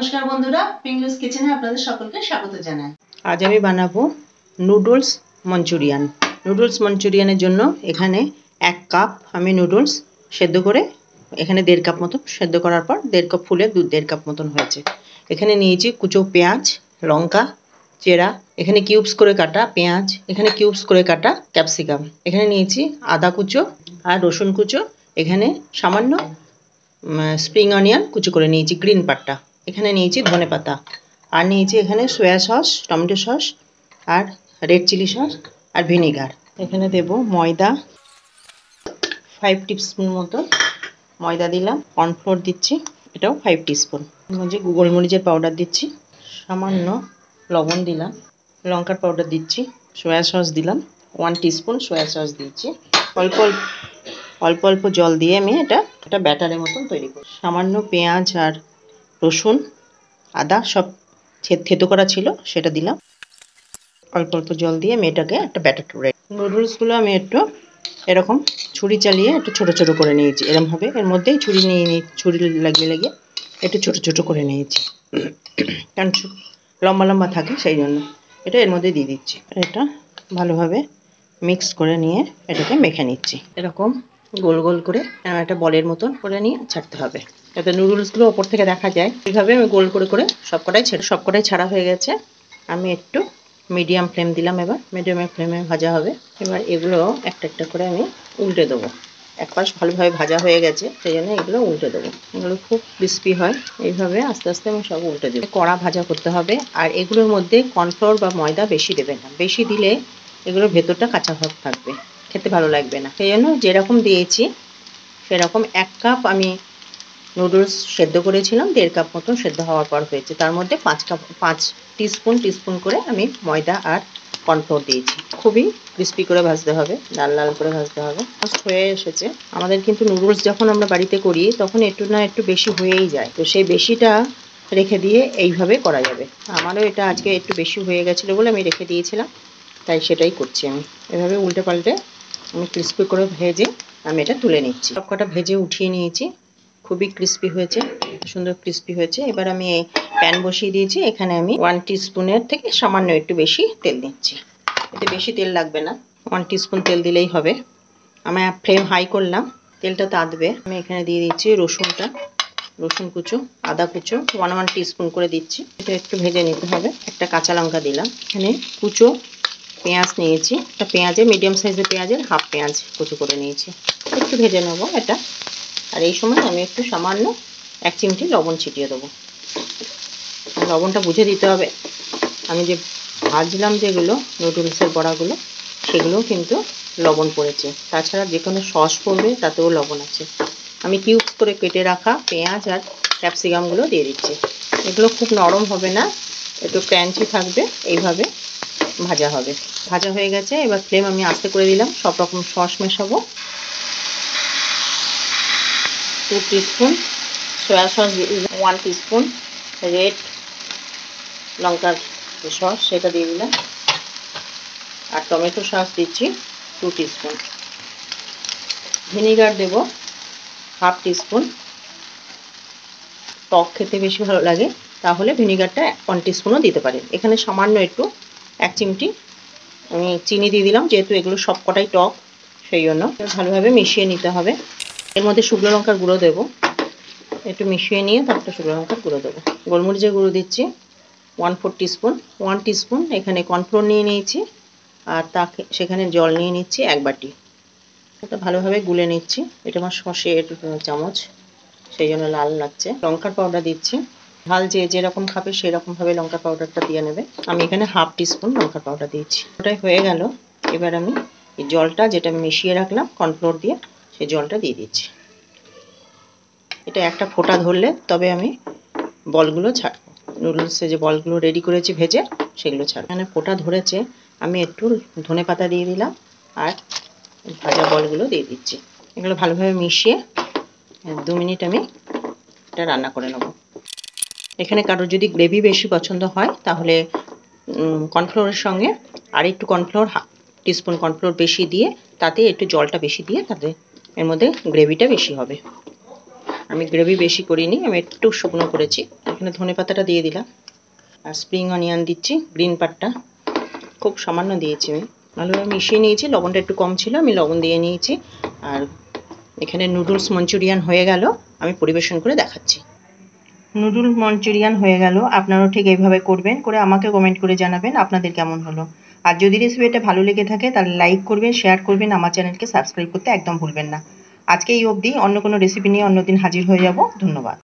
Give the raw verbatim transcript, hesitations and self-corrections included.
नमस्कार बंधुरा पिंगलुस किचेने आपनादेर सकलके स्वागत जानाई। आज आमी बानाबो नुडल्स मंचुरियान। नुडल्स मंचुरियानेर जोन्नो एखाने एक कप आमी नुडल्स सेद्धो करे एखाने देड़ कप मतो सेद्धो करार पर देड़ कप फुले दूध देड़ कप मतन होयेछे। एखाने नियेछि कुचो पेंयाज लंका चेरा एखाने किউবস करे काटा पेंयाज एखाने किউবস करे काटा कैपसिकाम एखाने नियेछि आदा कुचो आर रसुन कुचो एखाने सामान्य स्प्रिंग अनियन कुचो करे नियेछि ग्रीन पाटा एखाने नियेछि धने पाता और नियेछि एखाने सोया सस टमेटो सस और रेड चिली सस और भिनेगार। एखाने देव मयदा फाइव टीस्पून मतो मयदा दिलाम, कर्नफ्लोर दिच्छी एटाओ फाइव टीस्पून, गोलमरिचेर पाउडार दिच्छी, सामान्य लवण दिलाम, लंकार पाउडार दिच्छी, सोया सस दिलाम वन टीस्पून सोया सस दिच्छी। अल्प अल्प अल्प जल दिए आमि एटा एटा बैटारेर मतन तैरी करी। सामान्य पेंयाज और रसुन आदा सब थेतो करा छिलो सेटा दिलाम, अल्प अल्प जल दिए आमि एटाके एकटा बैटार तैरी। नुडल्सगुलो आमि एकटु एरकम छुरी चालिए एकटु छोटो छोटो करे नियेछि, एरकम भावे एर मध्येई छुरी निये छुरी लागिए लागिए एकटु छोटो छोटो करे नियेछि, कारण लम्बा लम्बा थाके सेई जोन्नो एटा एर मध्येई दिए दिच्छि। एटा भालोभावे मिक्स करे निये एटाके मेखे निচ্ছি, एरকম गोल गोल करे एक बलेर मतन करे निये छाड़ते हबे जाते नुडल्सगुलो ओपर थेके देखा जाय। एइभावे आमि गोल करे करे सबकटाई छेड़े सबकटाई छाड़ा हये गेछे। आमि एकटु मिडियाम फ्लेम दिलाम, एबार मिडियाम फ्लेमे भाजा हबे। एबार एगुलो एकटा एकटा करे आमि उल्टे देब, एक पाश भालोभावे भाजा हये गेछे सेइजोन्नो एगुलो उल्टे देब, एगुलो खूब क्रिस्पी हय। एइभावे आस्ते आस्ते आमि सब उल्टे देब, कड़ा भाजा करते हबे। आर एगुलोर मধ্যে कर्नफ्लोर बा ময়দা बेशी देबेन ना, बेशी दिले एगुलोर भेतरटा काँचा भाब थाकबे, खेते भालो लागबे ना। सेइजोन्नो जेरकम दिয়েছি সেরকম एक कप आमि नुडल्स सेद्धो करेछिलाम देड़ कप मतो सेद्धो होवार पर हयेछे, तार मध्ये पाँच कप पाँच टीस्पून टीस्पून करे आमि मयदा आर कर्नफ्लोर दिয়েছি। खूबই क्रिस्पी करे भाजते हबे, लाल लाल करे भाजते हबे। फास्ट हये एसेछे आमादेर किन्तु नुडल्स जखन आमरा बाड़ीते करी तखन एकटु ना एकटु बेशी हयेई जाय, तो सेई बेशिटा रेखे दिए एइभावे करा जाबे। आमारो एटा आजके एकटु बेशी हये गेछिलो बोले आमि रेखे दियेछिलाम, ताई सेटाई करछि आमि। एइभावे उल्टे पाल्टे आमि क्रिस्पी करे भेजे आमि एटा तुले निচ্ছি। सबकटा भेजे उठिए निয়েছি, खूबी क्रिस्पी হয়েছে, সুন্দর ক্রিস্পি হয়েছে। এবার আমি প্যান বসিয়ে দিয়েছি, এখানে আমি এক টিস্পুনের থেকে সামান্য একটু বেশি তেল দিচ্ছি, এতে বেশি তেল লাগবে না, এক টিস্পুন তেল দিলেই হবে। আমি ফ্লেম হাই করলাম, তেলটা তাতবে। আমি এখানে দিয়ে দিচ্ছি রসুনটা, রসুন কুচো আদা কুচো ওয়ান ওয়ান টিস্পুন করে দিচ্ছি, এটা একটু ভেজে নিতে হবে। একটা কাঁচা লঙ্কা দিলাম, এখানে কুচো পেঁয়াজ নিয়েছি, একটা পেঁয়াজের মিডিয়াম সাইজের পেঁয়াজের হাফ পেঁয়াজ কুচো করে নিয়েছি, একটু ভেজে নেব এটা। और ये समय हमें एक सामान्य एक चिमटी लवण छिटिए देव, लवणटा बुझे दीते हैं। हमें जो भाजलम जेगुलो नुडल्सर बड़ागुलो सेगुलो किन्तु लवण पड़े, ताछाड़ा जेकोनो सस पड़े तातेओ लवण आछे। आमी किউবস करे केटे रखा पेंयाज और कैपसिकामगुलो दिए दिच्छि, एगुलो खूब नरम होबे ना, एकटु क्रांची थाकबे। एइभावे भाजा होबे, भाजा हये गेछे। एबार फ्लेम आमी आस्ते करे दिलाम, सब रकम सस मेशाबो, two teaspoon soya sauce, one teaspoon red लंकार सस सेटा दिए दिलाम और टमेटो सस दिচ্ছি टू टीस्पून, ভিনেগার देव हाफ टीस्पून, टक खेते বেশি ভালো লাগে তাহলে ভিনেগারটা वन टीस्पूनও দিতে পারেন। এখানে সামান্য একটু এক চিমটি আমি চিনি দিয়ে দিলাম, যেহেতু এগুলো সবকটাই টক সেই জন্য ভালোভাবে মিশিয়ে নিতে হবে। एर मध्य शुकनो लंकार गुड़ो देव, एक मिसिए नहीं शुकनो लंकार गुड़ो देव, गोलमरिचर गुड़ो दिচ্ছি one four teaspoon one teaspoon, एखे कर्नफ्लोर नहीं नहीं जल नहीं निচ্ছি एक बाटी, तो भालोभावे गुले निচ্ছি। शसे चामच से लाल लागছে। लंकार पाउडार दिচ্ছি, झाल जे जे रकम खाबे सेई रकम भावे लंकार पाउडारटा दिए नेबे। आमि एखाने हाफ टीस्पून लंकार पाउडार दिচ্ছি, ओटाई हये गेल। एबार आमि एई जलटा जेटा मिशिए राखलाम कर्नफ्लोर दिए এই জলটা দিয়ে দিচ্ছি, এটা একটা ফোঁটা ধরলে তবে আমি বলগুলো ছাড়ব। নুডলসে যে বলগুলো রেডি করেছি ভেজে সেগুলো ছাড়ব। মানে ফোঁটা ধরেছে, আমি একটু ধনে পাতা দিয়ে দিলাম আর ভাজা বলগুলো দিয়ে দিচ্ছি, এগুলো ভালোভাবে মিশিয়ে দু মিনিট আমি এটা রান্না করে নেব। এখানে কারোর যদি গ্রেভি বেশি পছন্দ হয় তাহলে কর্নফ্লোরের সঙ্গে আর একটু কর্নফ্লোর হাফ টিস্পুন কর্নফ্লোর বেশি দিয়ে তাতে একটু জলটা বেশি দিয়ে তাতে এর মধ্যে গ্রেভিটা বেশি হবে। আমি গ্রেভি বেশি করিনি, আমি একটু শুকনো করেছি। এখানে ধনে পাতাটা দিয়ে দিলাম আর স্প্রিং অনিয়ন দিচ্ছি, গ্রিন পাটটা খুব সামান্য দিয়েছি আমি। ভালোভাবে মিশিয়ে নিয়েছি, লবণটা একটু কম ছিল আমি লবণ দিয়ে নিয়েছি। আর এখানে নুডলস মঞ্চুরিয়ান হয়ে গেল, আমি পরিবেশন করে দেখাচ্ছি। নুডল মঞ্চুরিয়ান হয়ে গেল, আপনারাও ঠিক এইভাবে করবেন, করে আমাকে কমেন্ট করে জানাবেন আপনাদের কেমন হলো। আর যদি রেসিপিটা ভালো লেগে থাকে তাহলে লাইক করবেন, শেয়ার করবেন, আমার চ্যানেলকে সাবস্ক্রাইব করতে একদম ভুলবেন না। আজকে এই অবধি, অন্য কোনো রেসিপি নিয়ে অন্যদিন হাজির হয়ে যাব। ধন্যবাদ।